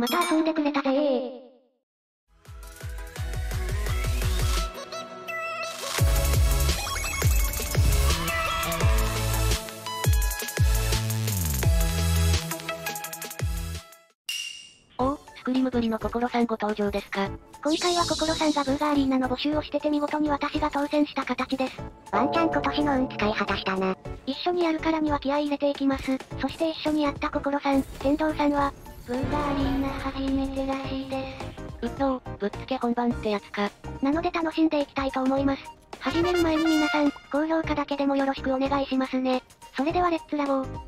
また遊んでくれたぜー。クリムぶりの心さんご登場ですか。今回は心さんがブーガーアリーナの募集をしてて見事に私が当選した形です。ワンチャン今年の運使い果たしたな。一緒にやるからには気合い入れていきます。そして一緒にやった心さん、天童さんはブーガーアリーナ初めてらしいです。うっとう、ぶっつけ本番ってやつか。なので楽しんでいきたいと思います。始める前に皆さん、高評価だけでもよろしくお願いしますね。それではレッツラゴー。さ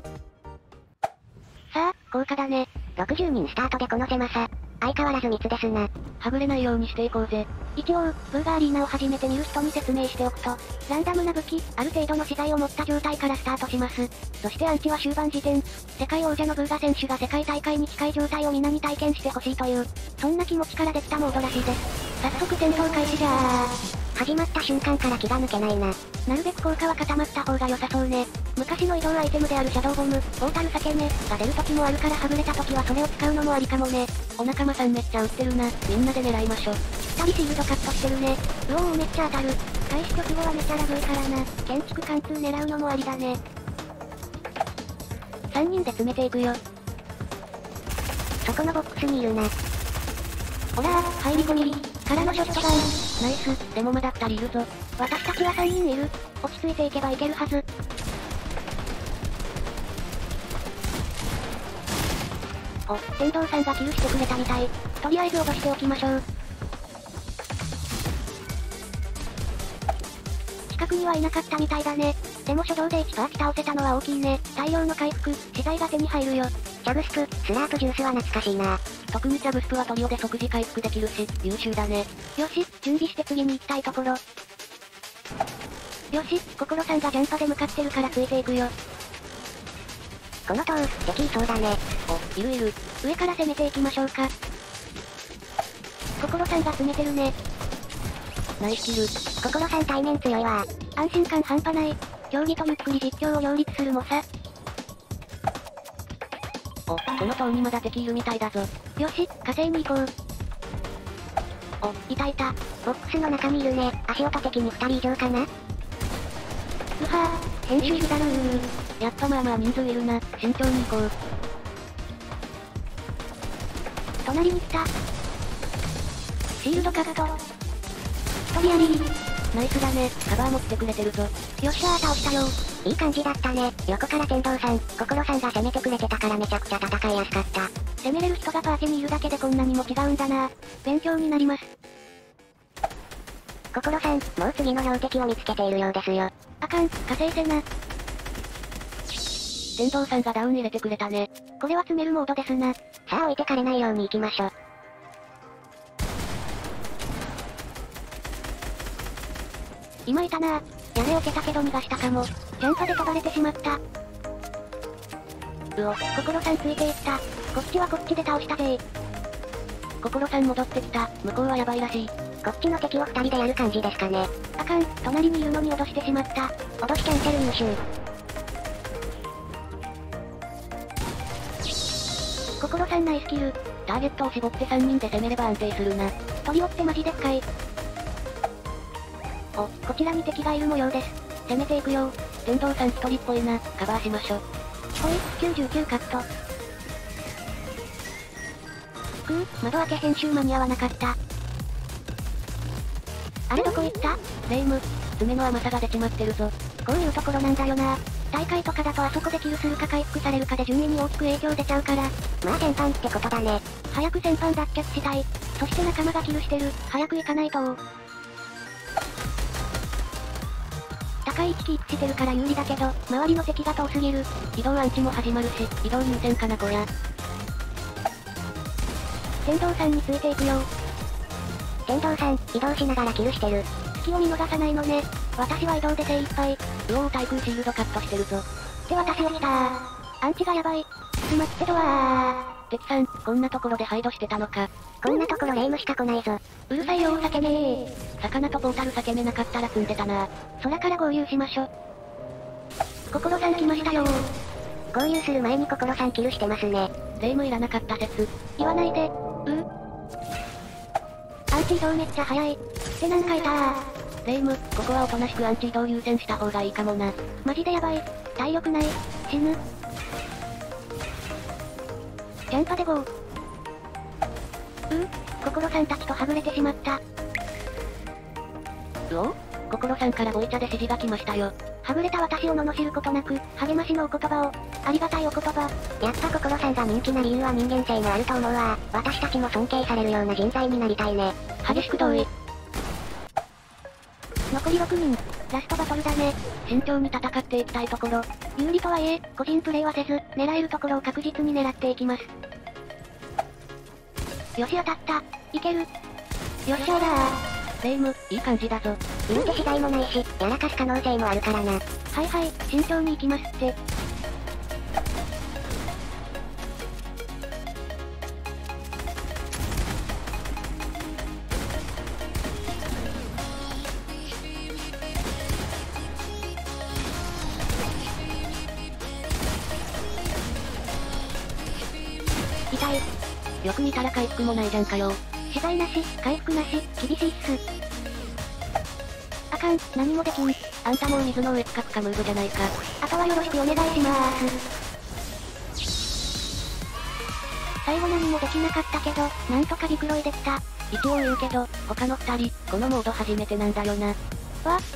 あ、効果だね。60人スタートでこの狭さ。相変わらず密ですな。はぐれないようにしていこうぜ。一応、ブーガーアリーナを初めて見る人に説明しておくと、ランダムな武器、ある程度の資材を持った状態からスタートします。そしてアンチは終盤時点、世界王者のブーガ選手が世界大会に近い状態を皆に体験してほしいという、そんな気持ちからできたモードらしいです。早速戦闘開始じゃー。始まった瞬間から気が抜けないな。なるべく効果は固まった方が良さそうね。昔の移動アイテムであるシャドウボム、大樽裂け目が出る時もあるから、はぐれた時はそれを使うのもありかもね。お仲間さんめっちゃ撃ってるな。みんなで狙いましょう。2人シールドカットしてるね。うおー、めっちゃ当たる。開始直後はめちゃラブいからな。建築貫通狙うのもありだね。3人で詰めていくよ。そこのボックスにいるな。ほらー、入り込みからのショットガン。ナイス。でもまだ2人いるぞ。私たちは3人いる。落ち着いていけばいけるはず。お、天童さんがキルしてくれたみたい。とりあえず脅しておきましょう。近くにはいなかったみたいだね。でも初動で1パーキ倒せたのは大きいね。大量の回復、資材が手に入るよ。チャブスプ、スラープジュースは懐かしいな。特にチャブスプはトリオで即時回復できるし、優秀だね。よし、準備して次に行きたいところ。よし、心さんがジャンパで向かってるからついていくよ。この塔、敵いそうだね。お、いるいる。上から攻めていきましょうか。心さんが詰めてるね。ナイスキル。心さん対面強いわ。安心感半端ない。競技とゆっくり実況を両立する猛者。お、この塔にまだ敵いるみたいだぞ。よし、火星に行こう。お、いたいた。ボックスの中にいるね。足音的に2人以上かな。うはぁ、編集だるー。やっぱまあまあ人数いるな。慎重に行こう。隣に来た。シールドカット。飛びやり。ナイスだね。カバーも来てくれてるぞ。よっしゃー、倒したよ。いい感じだったね。横から天童さん、心さんが攻めてくれてたからめちゃくちゃ戦いやすかった。攻めれる人がパーティにいるだけでこんなにも違うんだな。勉強になります。心さん、もう次の標的を見つけているようですよ。あかん、稼いでな。天童さんがダウン入れてくれたね。これは詰めるモードですな。さあ置いてかれないように行きましょう。今いたなぁ。屋根を蹴たけど逃がしたかも。ジャンパで飛ばれてしまった。うお、心さんついていった。こっちはこっちで倒したぜ。心さん戻ってきた。向こうはヤバいらしい。こっちの敵を2人でやる感じですかね。あかん、隣にいるのに脅してしまった。脅しキャンセル入手。心さんナイスキル。ターゲットを絞って3人で攻めれば安定するな。トリオってマジで深い。お、こちらに敵がいる模様です。攻めていくよ。天童さん一人っぽいな。カバーしましょう。ほい、99カット。くぅ、窓開け編集間に合わなかった。あれどこ行った？レイム、爪の甘さが出ちまってるぞ。こういうところなんだよな。大会とかだとあそこでキルするか回復されるかで順位に大きく影響出ちゃうから。まあ戦犯ってことだね。早く戦犯脱却したい。そして仲間がキルしてる。早く行かないと。高い位置キープしてるから有利だけど、周りの敵が遠すぎる。移動アンチも始まるし、移動優先かなこりゃ。天童さんについていくよ。天童さん、移動しながらキルしてる。隙を見逃さないのね。私は移動で精一杯。うおー、対空シールドカットしてるぞ。で、私を来たー。アンチがやばい。詰まってドアー。敵さん、こんなところでハイドしてたのか。こんなところレイムしか来ないぞ。うるさいよー、酒ねー。魚とポータル酒ねなかったら積んでたな。空から合流しましょ。心さん来ましたよー。合流する前に心さんキルしてますね。霊夢いらなかった説。言わないで。アンチ移動めっちゃ早い。ってなんかいたー。霊夢、ここはおとなしくアンチ移動優先した方がいいかもな。マジでやばい。体力ない。死ぬ。ジャンパでゴー。心さんたちとはぐれてしまった。うお？心さんからボイチャで指示が来ましたよ。はぐれた私を罵ることなく、励ましのお言葉を。ありがたいお言葉。やっぱ心さんが人気な理由は人間性があると思うわ。私たちも尊敬されるような人材になりたいね。激しく同意。残り6人。ラストバトルだね。慎重に戦っていきたいところ。有利とはいえ、個人プレイはせず、狙えるところを確実に狙っていきます。よし当たった。いける。よっしゃーだー。霊夢、いい感じだぞ。見て被害もないし、やらかす可能性もあるからな。はいはい、慎重に行きますって。痛い。よく見たら回復もないじゃんかよ。死骸なし、回復なし、厳しいっす。あかん、何もできん。あんたもう水の上深くかムーブじゃないか。あとはよろしくお願いしまーす。最後何もできなかったけど、なんとかビクロイできた。一応言うけど、他の二人、このモード初めてなんだよな。わ、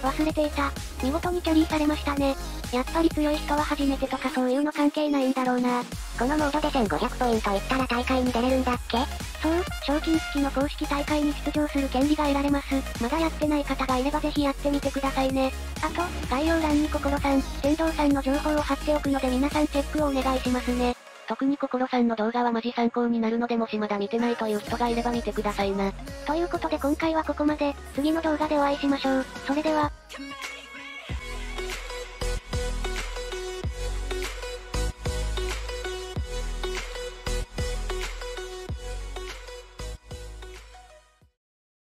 忘れていた。見事にキャリーされましたね。やっぱり強い人は初めてとかそういうの関係ないんだろうな。このモードで1500ポイントいったら大会に出れるんだっけ？そう、賞金付きの公式大会に出場する権利が得られます。まだやってない方がいればぜひやってみてくださいね。あと、概要欄に心さん、天童さんの情報を貼っておくので皆さんチェックをお願いしますね。特に心さんの動画はマジ参考になるのでもしまだ見てないという人がいれば見てくださいな。ということで今回はここまで、次の動画でお会いしましょう。それでは。